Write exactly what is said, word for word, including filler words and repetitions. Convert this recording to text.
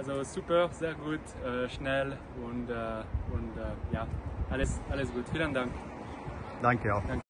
Also super, sehr gut, äh, schnell und, äh, und äh, ja, alles, alles gut. Vielen Dank. Danke auch. Danke.